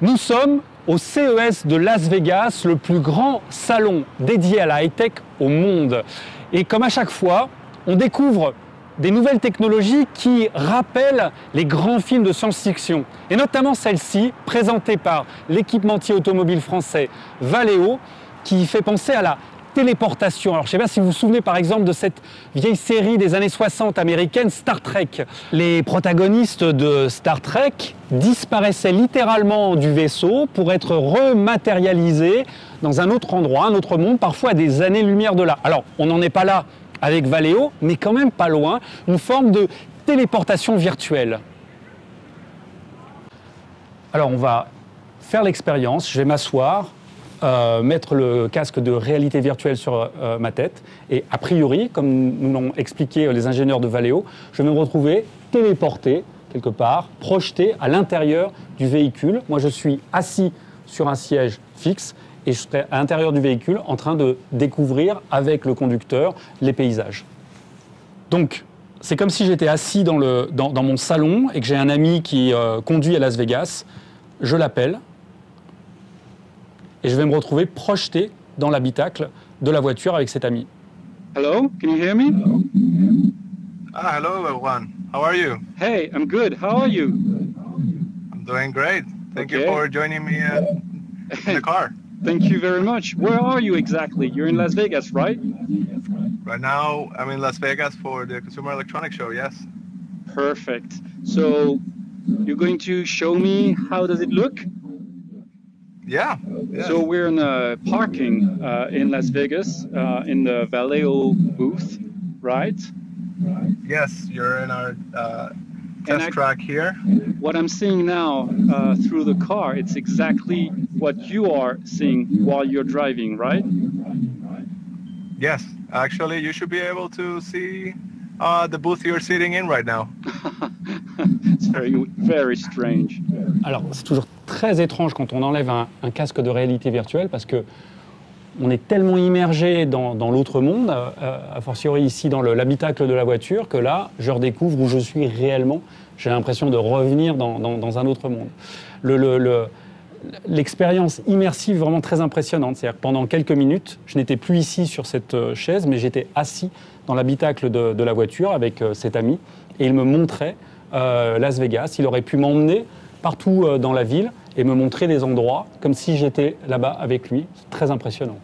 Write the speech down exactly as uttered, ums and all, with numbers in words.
Nous sommes au C E S de Las Vegas, le plus grand salon dédié à la high-tech au monde. Et comme à chaque fois, on découvre des nouvelles technologies qui rappellent les grands films de science-fiction. Et notamment celle-ci, présentée par l'équipementier automobile français Valeo, qui fait penser à la téléportation. Alors je ne sais pas si vous vous souvenez par exemple de cette vieille série des années soixante américaine, Star Trek. Les protagonistes de Star Trek disparaissaient littéralement du vaisseau pour être rematérialisés dans un autre endroit, un autre monde, parfois à des années-lumière de là. Alors on n'en est pas là avec Valeo, mais quand même pas loin, une forme de téléportation virtuelle. Alors on va faire l'expérience, je vais m'asseoir, Euh, mettre le casque de réalité virtuelle sur euh, ma tête et a priori, comme nous l'ont expliqué les ingénieurs de Valeo, je vais me retrouver téléporté quelque part, projeté à l'intérieur du véhicule. Moi, je suis assis sur un siège fixe et je serai à l'intérieur du véhicule en train de découvrir avec le conducteur les paysages. Donc, c'est comme si j'étais assis dans, le, dans, dans mon salon et que j'ai un ami qui euh, conduit à Las Vegas. Je l'appelle. Et je vais me retrouver projeté dans l'habitacle de la voiture avec cet ami. Hello, can you hear me? Hello. Ah, hello everyone. How are you? Hey, I'm good. How are you? I'm doing great. Thank okay. you for joining me uh, in the car. Thank you very much. Where are you exactly? You're in Las Vegas, right? Right now, I'm in Las Vegas for the Consumer Electronics Show, yes. Perfect. So, you're going to show me how does it look? Yeah. yeah. So we're in uh, parking uh, in Las Vegas uh, in the Valeo booth, right? Yes, you're in our uh, test I, track here. What I'm seeing now uh, through the car, it's exactly what you are seeing while you're driving, right? Yes, actually, you should be able to see uh, the booth you're sitting in right now. It's very, very strange. Alors, c'est toujours très étrange quand on enlève un, un casque de réalité virtuelle parce que on est tellement immergé dans, dans l'autre monde, euh, a fortiori ici dans l'habitacle de la voiture, que là, je redécouvre où je suis réellement. J'ai l'impression de revenir dans, dans, dans un autre monde. Le, le, le, l'expérience immersive vraiment très impressionnante. C'est-à-dire que pendant quelques minutes, je n'étais plus ici sur cette chaise, mais j'étais assis dans l'habitacle de, de la voiture avec cet ami et il me montrait Euh, Las Vegas. Il aurait pu m'emmener partout euh, dans la ville et me montrer des endroits comme si j'étais là-bas avec lui. C'est très impressionnant.